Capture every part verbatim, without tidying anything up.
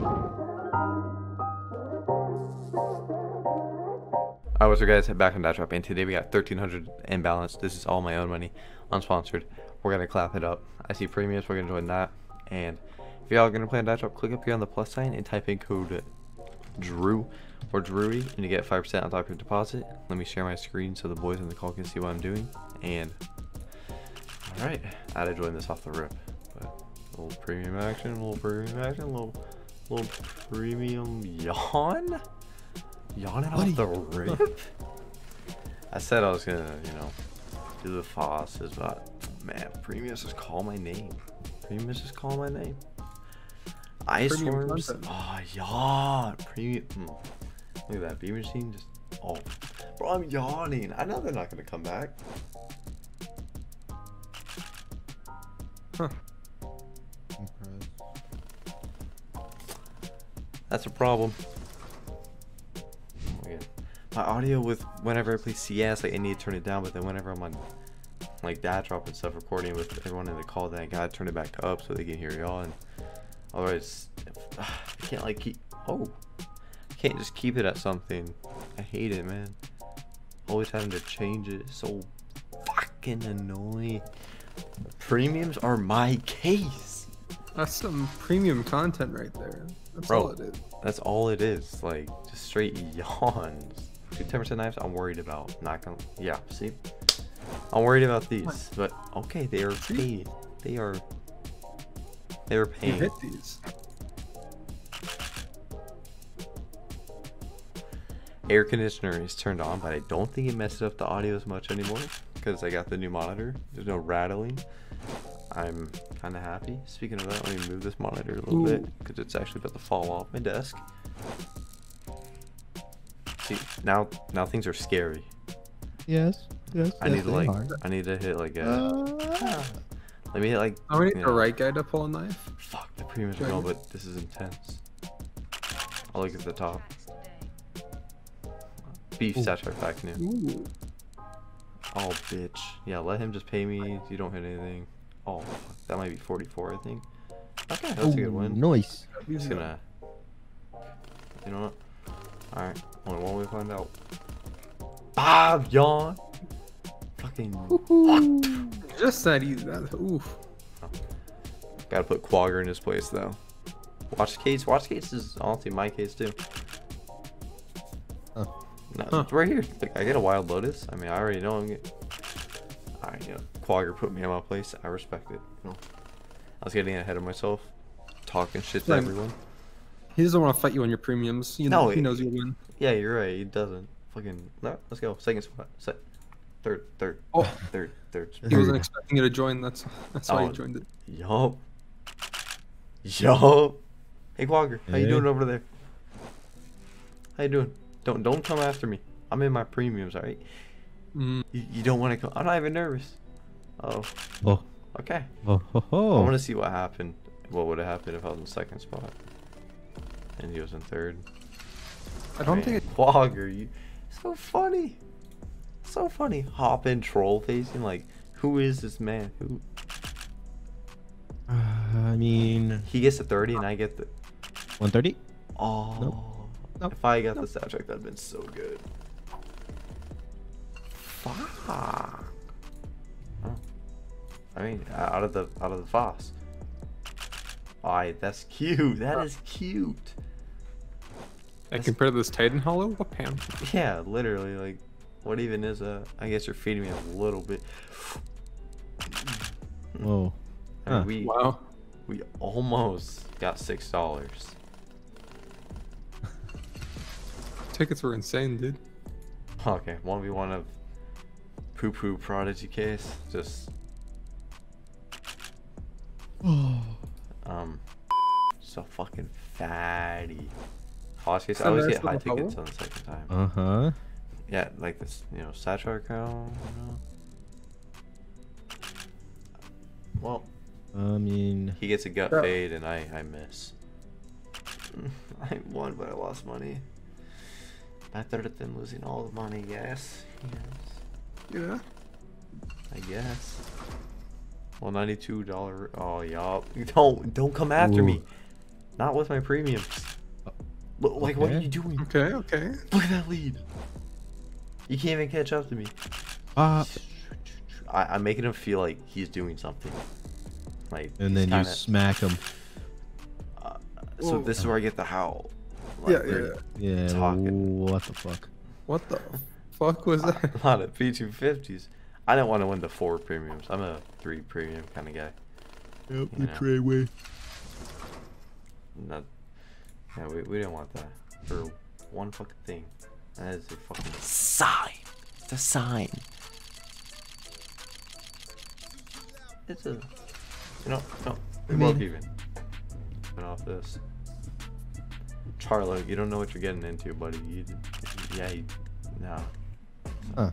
Alright, what's up guys, back on Datdrop, and today we got thirteen hundred in balance. This is all my own money, unsponsored. We're gonna clap it up. I see premiums, we're gonna join that. And if y'all are gonna play on Datdrop, click up here on the plus sign and type in code Drew or Drewy and you get five percent on top of your deposit. Let me share my screen so the boys in the call can see what I'm doing. And alright, I had to join this off the rip. But a little premium action, a little premium action, a little, little premium yawn? Yawning off the rip? I said I was gonna, you know, do the fosses, but man, premiums just call my name. Premiums just call my name. Ice premium worms. Oh, yawn. Premium. Mm. Look at that beam machine just. Oh, bro, I'm yawning. I know they're not gonna come back. Huh. That's a problem. My audio with whenever I play C S, like I need to turn it down, but then whenever I'm on like Datdrop and stuff recording with everyone in the call, then I gotta turn it back up so they can hear y'all. And otherwise, I can't like keep. Oh, I can't just keep it at something. I hate it, man. Always having to change it. It's so fucking annoying. Premiums are my case. That's some premium content right there. That's Bro, all it is. That's all it is. Like just straight yawns. ten percent knives I'm worried about, not gonna, yeah, see, I'm worried about these, what? But okay, they are paying, they are, they are paying. You hit these. Air conditioner is turned on, but I don't think it messes up the audio as much anymore, because I got the new monitor, there's no rattling, I'm kind of happy. Speaking of that, let me move this monitor a little Ooh. bit, because it's actually about to fall off my desk. See, now now things are scary. Yes, yes. I yes, need to like are. I need to hit like a uh, let me hit like I need the know. right guy to pull a knife. Fuck, the premiums are gone, but this is intense. I'll look at the top. Beef satire pack new. Oh bitch. Yeah, let him just pay me, you don't hit anything. Oh fuck. That might be forty-four, I think. Okay, that's Ooh, a good win. Nice. He's gonna You know what? Alright, only one way to find out. Bob, yawn! Fucking. What? Just that easy. That, oof. Oh. Gotta put Quagger in his place, though. Watch case. Watch case is honestly my case, too. Huh. No, huh. It's right here. Look, I get a wild lotus. I mean, I already know I'm getting. Alright, you know, Quagger put me in my place. I respect it. You know? I was getting ahead of myself, talking shit to everyone. He doesn't want to fight you on your premiums. You know, no, he knows you win. Yeah, you're right. He doesn't. Fucking no. Let's go. Second spot. Se third. Third. Oh, third. Third. He wasn't expecting you to join. That's that's oh, why he joined it. Yup. Yup. Hey Quagger, how hey. you doing over there? How you doing? Don't don't come after me. I'm in my premiums, alright? Mm. You, you don't want to come. I'm not even nervous. Uh oh. Oh. Okay. Oh. Ho, ho. I want to see what happened. What would have happened if I was in second spot? And he was in third. I don't Man, think it's Quagger, you so funny. So funny. Hop in troll facing, like, who is this man? Who uh, I mean he gets the thirty and I get the one thirty? Oh nope. Nope. If I got nope. the soundtrack, that'd been so good. Fuck. Oh. I mean out of the out of the Foss. Alright, that's cute. That is cute. I compare this Titan Hollow? What pan? Yeah, literally, like, what even is a? I guess you're feeding me a little bit. Whoa. I mean, huh. we, wow. We almost got six dollars. Tickets were insane, dude. Okay, one v one of poo poo prodigy case. Just. Oh. Um, so fucking fatty. Foss case, I always get high tickets on the second time. Uh huh. Yeah, like this, you know, Satchar Crown. You know. Well, I mean, he gets a gut yeah. fade and I, I miss. I won, but I lost money. Better than losing all the money, yes. Yes. Yeah. I guess. Well, ninety-two dollars. Oh, y'all, don't don't come after Ooh. me. Not with my premium. Like, okay. What are you doing? Okay, okay. Look at that lead. You can't even catch up to me. Uh, I, I'm making him feel like he's doing something. Like, and then kinda... you smack him. Uh, so Whoa. This is where I get the howl. Like, yeah, yeah, yeah. Talking. What the fuck? What the fuck was that? I'm not at P two fifties. I don't want to win the four premiums. I'm a three premium kind of guy. Yep, you pray away. Not. Yeah, we, we didn't want that for one fucking thing. That is a fucking sign. It's a sign. It's a. No, no. We won't even. Turn off this. Charlo, you don't know what you're getting into, buddy. You, yeah, you, no. Huh.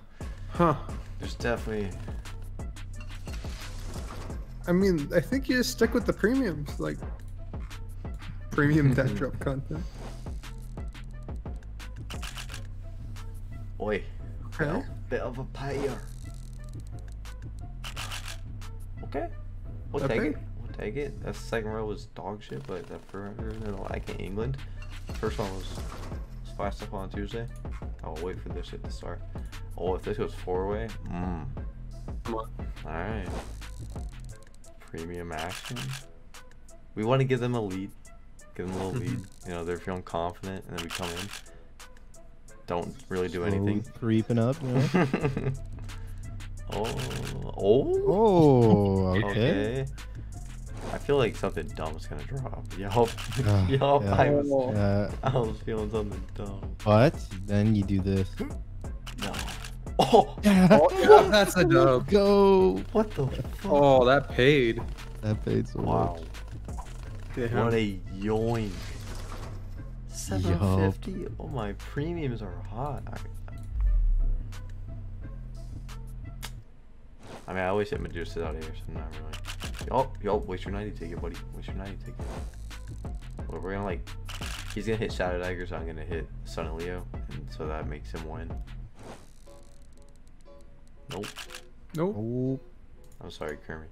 Huh. There's definitely. I mean, I think you just stick with the premiums, like. Premium Datdrop content. Oi. Huh? Bit of a payer. Okay. We'll okay. take it. We'll take it. That second row was dog shit, but that forever in like in England. First one was splashed up on Tuesday. I'll wait for this shit to start. Oh, if this goes four way, mmm. Alright. Premium action. We want to give them a lead. Give them a little lead. You know, they're feeling confident, and then we come in. Don't really do anything. Oh, creeping up, you know? Oh. Oh. Oh, okay. Okay. I feel like something dumb was going to drop. Yup. Uh, yup. Yeah. I, was, uh, I was feeling something dumb. But then you do this. No. Oh. Oh yeah, that's a dub. Go. What the fuck? Oh, that paid. That paid so wow. much. Yeah. What a yoink. seven fifty? Yo. Oh, my premiums are hot. I, I mean, I always hit Medusa's out here, so I'm not really. Oh, yo, waste your ninety ticket, buddy. Waste your ninety ticket. Well, we're gonna, like, he's gonna hit Shadow Dagger, so I'm gonna hit Son of Leo, and so that makes him win. Nope. Nope. I'm sorry, Kermit.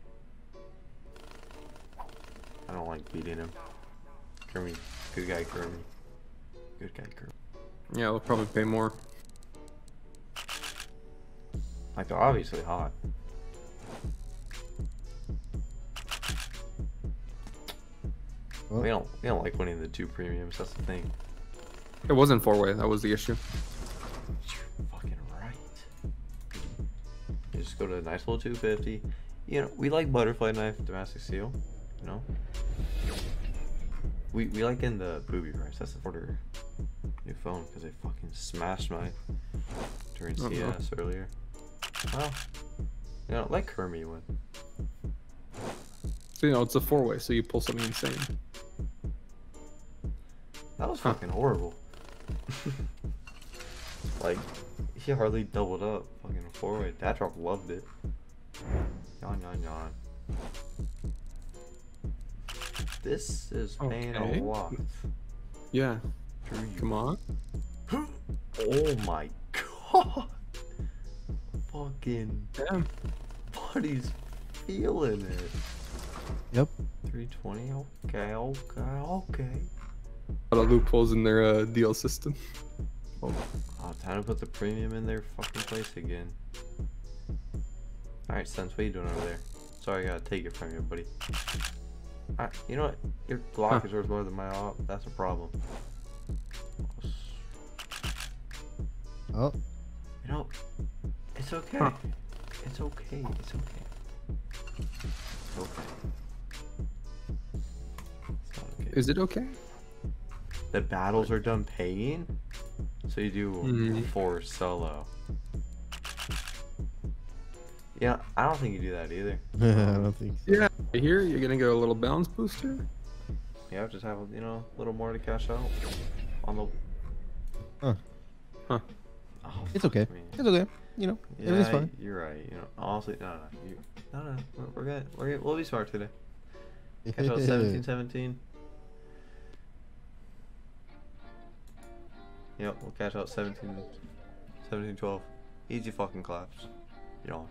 I don't like beating him. Kermit. Good guy, Kermit. Good guy, Kermit. Yeah, we'll probably pay more. Like, they're obviously hot. Well, we don't, we don't like winning the two premiums, that's the thing. It wasn't four-way, that was the issue. You're fucking right. You just go to a nice little two fifty. You know, we like butterfly knife, domestic seal. You know? We, we like in the booby price. That's the order. New phone, because I fucking smashed my during C S uh -huh. earlier. Well, you know, like Kermit went. So, you know, it's a four-way, so you pull something insane. That was huh. fucking horrible. Like, he hardly doubled up. Fucking four-way. Datdrop loved it. Yawn, yawn, yawn. This is paying okay. a lot. Yeah. Drewy. Come on. Oh my god. Fucking damn. Buddy's feeling it. Yep. three twenty. Okay, okay, okay. A lot of loopholes in their uh, deal system. Oh. Oh, time to put the premium in their fucking place again. Alright, Sens, what are you doing over there? Sorry, I gotta take it from you, buddy. I, you know what? Your block huh. is worth more than my op. That's a problem. Oh. You know, it's okay. Huh. It's okay. It's okay. It's okay. It's not okay. Is it okay? The battles are done paying, so you do mm-hmm. four solo. Yeah, I don't think you do that either. I don't think so. Yeah. Here, you're gonna go a little bounce booster. Yeah, just have you know a little more to cash out on the. Huh. Huh. Oh, it's okay. Me. It's okay. You know, yeah, everything's fine. You're right. You know, honestly, no, no, you, no, no. We're good. We're good. We'll be smart today. Cash out seventeen seventeen. Yep, we'll cash out seventeen, seventeen twelve. Easy fucking claps. You know.